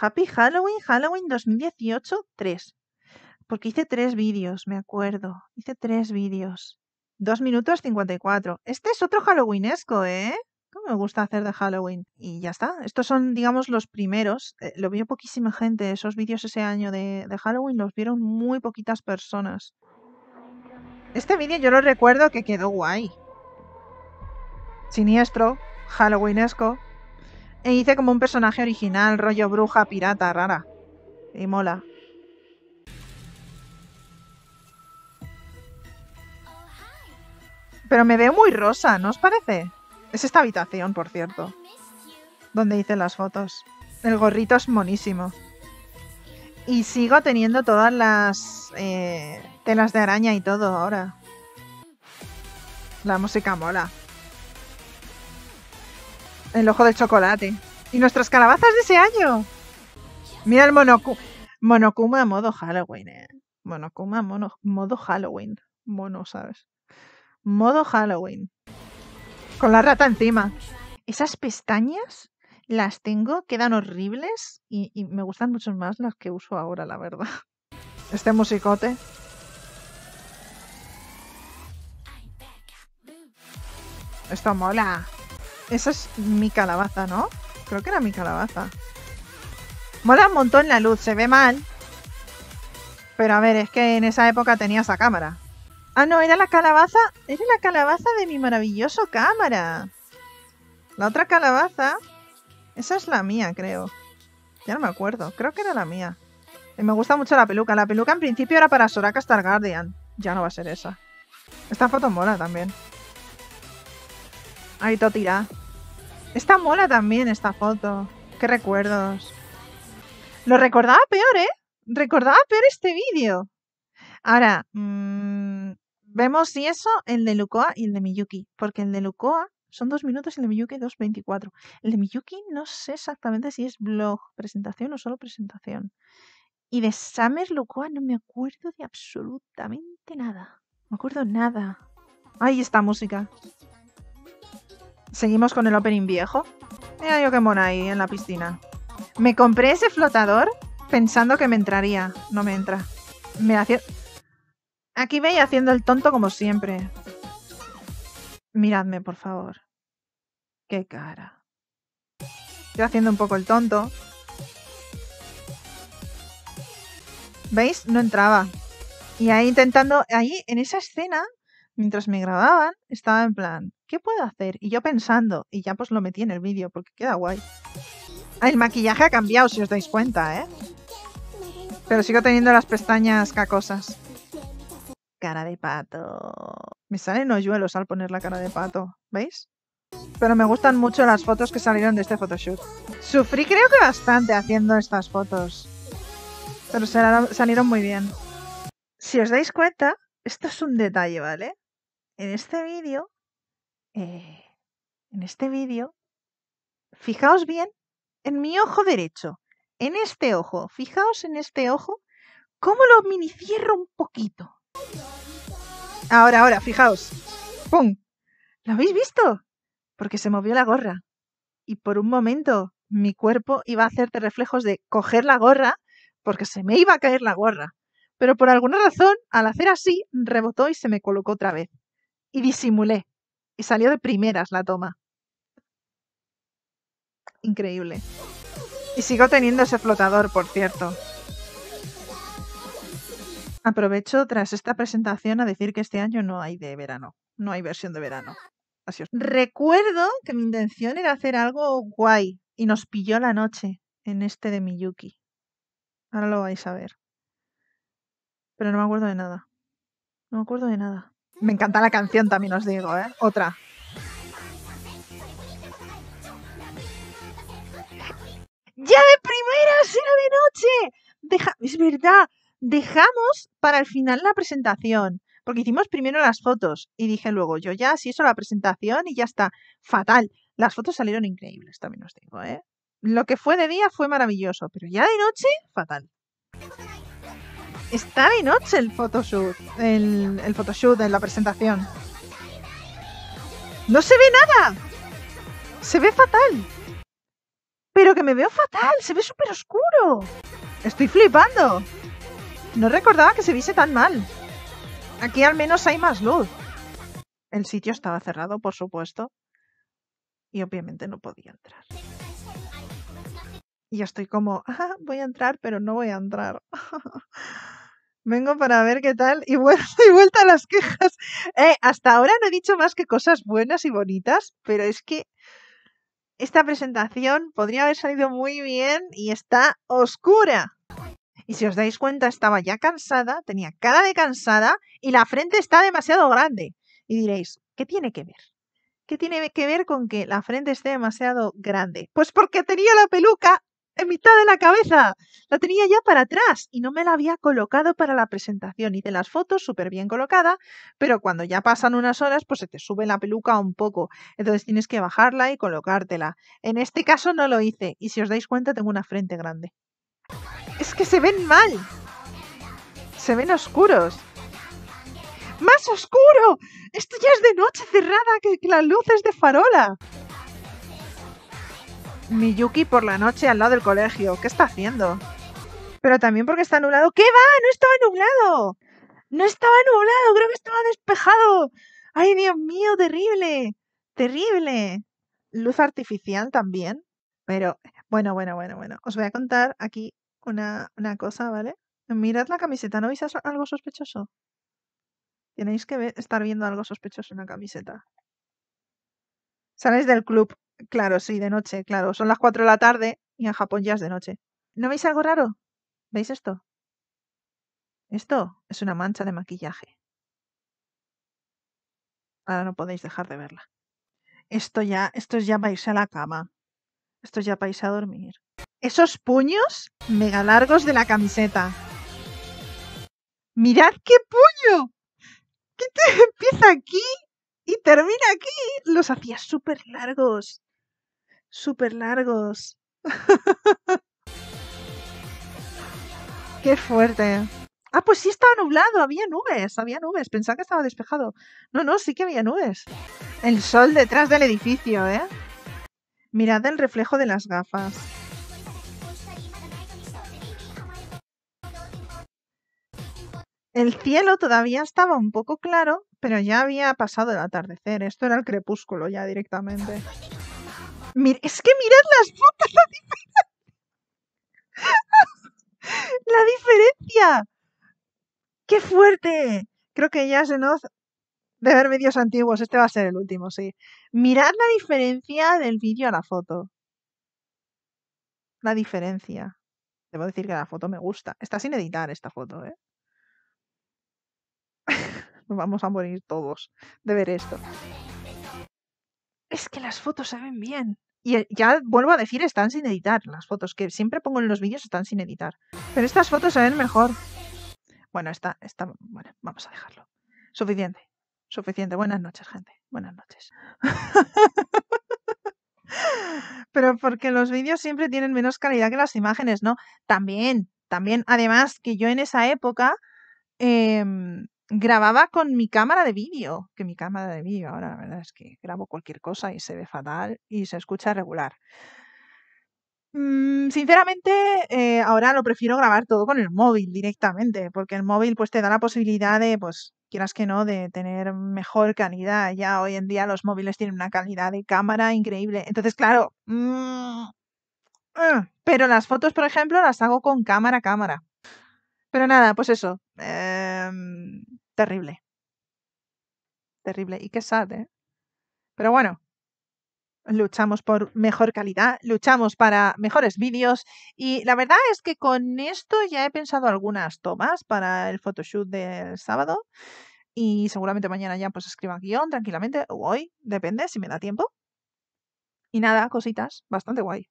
Happy Halloween, Halloween 2018, 3. Porque hice 3 vídeos, me acuerdo. Hice 3 vídeos. 2 minutos 54. Este es otro halloweenesco, ¿eh? Me gusta hacer de Halloween. Y ya está. Estos son, digamos, los primeros. Lo vio poquísima gente. Esos vídeos ese año de Halloween los vieron muy poquitas personas. Este vídeo yo lo recuerdo que quedó guay. Siniestro, halloweenesco. E hice como un personaje original, rollo bruja, pirata, rara. Y mola. Pero me veo muy rosa, ¿no os parece? Es esta habitación, por cierto, donde hice las fotos. El gorrito es monísimo. Y sigo teniendo todas las telas de araña y todo ahora. La música mola. El ojo del chocolate. Y nuestras calabazas de ese año. Mira el Monokuma modo Halloween, eh. Monokuma modo Halloween. Mono, ¿sabes? Modo Halloween. Con la rata encima. Esas pestañas las tengo, quedan horribles y me gustan mucho más las que uso ahora, la verdad. Este musicote. Esto mola. Esa es mi calabaza, ¿no? Creo que era mi calabaza. Mola un montón la luz, se ve mal. Pero a ver, es que en esa época tenía esa cámara. Ah, no, era la calabaza de mi maravilloso cámara. La otra calabaza, esa es la mía, creo. Ya no me acuerdo, creo que era la mía. Y me gusta mucho la peluca. La peluca en principio era para Soraka Star Guardian. Ya no va a ser esa. Esta foto mola también. Ahí todo tirá. Esta mola también, esta foto. Qué recuerdos. Lo recordaba peor, ¿eh? Recordaba peor este vídeo. Ahora, vemos si eso, el de Lucoa y el de Miyuki. Porque el de Lucoa son 2 minutos y el de Miyuki 2:24. El de Miyuki no sé exactamente si es blog, presentación o solo presentación. Y de Summer Lucoa no me acuerdo de absolutamente nada. No me acuerdo nada. Ahí está música. Seguimos con el opening viejo. Mira yo qué mona ahí en la piscina. Me compré ese flotador pensando que me entraría. No me entra. Me hacía... Aquí veis haciendo el tonto como siempre. Miradme, por favor. Qué cara. Estoy haciendo un poco el tonto. ¿Veis? No entraba. Y ahí intentando... Ahí, en esa escena, mientras me grababan, estaba en plan... ¿Qué puedo hacer? Y yo pensando. Y ya pues lo metí en el vídeo, porque queda guay. Ah, el maquillaje ha cambiado, si os dais cuenta, ¿eh? Pero sigo teniendo las pestañas cacosas. Cara de pato. Me salen hoyuelos al poner la cara de pato. ¿Veis? Pero me gustan mucho las fotos que salieron de este photoshoot. Sufrí creo que bastante haciendo estas fotos. Pero salieron muy bien. Si os dais cuenta, esto es un detalle, ¿vale? En este vídeo... Fijaos bien en mi ojo derecho. En este ojo. Fijaos en este ojo. Cómo lo minicierro un poquito. Ahora, fijaos. ¡Pum! ¿Lo habéis visto? Porque se movió la gorra. Y por un momento mi cuerpo iba a hacerte reflejos de coger la gorra porque se me iba a caer la gorra. Pero por alguna razón, al hacer así, rebotó y se me colocó otra vez. Y disimulé. Y salió de primeras la toma. Increíble. Y sigo teniendo ese flotador, por cierto. Aprovecho tras esta presentación a decir que este año no hay de verano. No hay versión de verano. Así os... Recuerdo que mi intención era hacer algo guay. Y nos pilló la noche en este de Miyuki. Ahora lo vais a ver. Pero no me acuerdo de nada. No me acuerdo de nada. Me encanta la canción también, os digo, ¿eh? Otra. ¡Ya de primeras! ¡Era de noche! Es verdad, dejamos para el final la presentación, porque hicimos primero las fotos y dije luego, yo ya sí hizo la presentación y ya está. Fatal. Las fotos salieron increíbles, también os digo, ¿eh? Lo que fue de día fue maravilloso, pero ya de noche, fatal. Está de noche el photoshoot, el photoshoot en la presentación. ¡No se ve nada! Se ve fatal. Pero que me veo fatal, se ve súper oscuro. Estoy flipando. No recordaba que se viese tan mal. Aquí al menos hay más luz. El sitio estaba cerrado, por supuesto. Y obviamente no podía entrar. Y yo estoy como, ah, voy a entrar, pero no voy a entrar. Vengo para ver qué tal y vuelta a las quejas. Hasta ahora no he dicho más que cosas buenas y bonitas, pero es que esta presentación podría haber salido muy bien y está oscura. Y si os dais cuenta, estaba ya cansada, tenía cara de cansada y la frente está demasiado grande. Y diréis, ¿qué tiene que ver? ¿Qué tiene que ver con que la frente esté demasiado grande? Pues porque tenía la peluca en mitad de la cabeza. La tenía ya para atrás y no me la había colocado para la presentación. Hice las fotos súper bien colocada, pero cuando ya pasan unas horas, pues se te sube la peluca un poco. Entonces tienes que bajarla y colocártela. En este caso no lo hice. Y si os dais cuenta, tengo una frente grande. Es que se ven mal. Se ven oscuros. ¡Más oscuro! Esto ya es de noche cerrada, que la luz es de farola. Miyuki por la noche al lado del colegio. ¿Qué está haciendo? Pero también porque está nublado. ¡Qué va! ¡No estaba nublado! ¡No estaba nublado! Creo que estaba despejado. ¡Ay, Dios mío! ¡Terrible! ¡Terrible! Luz artificial también. Pero, bueno. Os voy a contar aquí una cosa, ¿vale? Mirad la camiseta. ¿No veis algo sospechoso? Tenéis que estar viendo algo sospechoso en la camiseta. Sales del club. Claro, sí, de noche, claro. Son las 4 de la tarde y en Japón ya es de noche. ¿No veis algo raro? ¿Veis esto? Esto es una mancha de maquillaje. Ahora no podéis dejar de verla. Esto es ya para irse a la cama. Esto es ya para irse a dormir. Esos puños mega largos de la camiseta. ¡Mirad qué puño! ¿Qué te empieza aquí y termina aquí? Los hacía súper largos. Súper largos. Qué fuerte. Ah, pues sí estaba nublado. Había nubes. Pensaba que estaba despejado. No, sí que había nubes. El sol detrás del edificio, ¿eh? Mirad el reflejo de las gafas. El cielo todavía estaba un poco claro, pero ya había pasado el atardecer. Esto era el crepúsculo ya directamente. Es que mirad las fotos, la diferencia. ¡La diferencia! ¡Qué fuerte! Creo que ya se nos... De ver vídeos antiguos, este va a ser el último, sí. Mirad la diferencia del vídeo a la foto. La diferencia. Debo decir que la foto me gusta. Está sin editar esta foto, ¿eh? Nos vamos a morir todos de ver esto. Es que las fotos se ven bien. Y ya vuelvo a decir, están sin editar. Las fotos que siempre pongo en los vídeos están sin editar. Pero estas fotos se ven mejor. Bueno, bueno, vamos a dejarlo. Suficiente. Buenas noches, gente. Buenas noches. Pero porque los vídeos siempre tienen menos calidad que las imágenes, ¿no? También. Además, que yo en esa época... grababa con mi cámara de vídeo, que mi cámara de vídeo ahora la verdad es que grabo cualquier cosa y se ve fatal y se escucha regular. Sinceramente, ahora lo prefiero grabar todo con el móvil directamente, porque el móvil pues te da la posibilidad de, pues quieras que no, de tener mejor calidad. Ya hoy en día los móviles tienen una calidad de cámara increíble. Entonces, claro, pero las fotos, por ejemplo, las hago con cámara. Pero nada, pues eso. Terrible. Y qué sad, ¿eh? Pero bueno, luchamos por mejor calidad, luchamos para mejores vídeos. Y la verdad es que con esto ya he pensado algunas tomas para el photoshoot del sábado. Y seguramente mañana ya pues escriba guión tranquilamente. O hoy, depende, si me da tiempo. Y nada, cositas, bastante guay.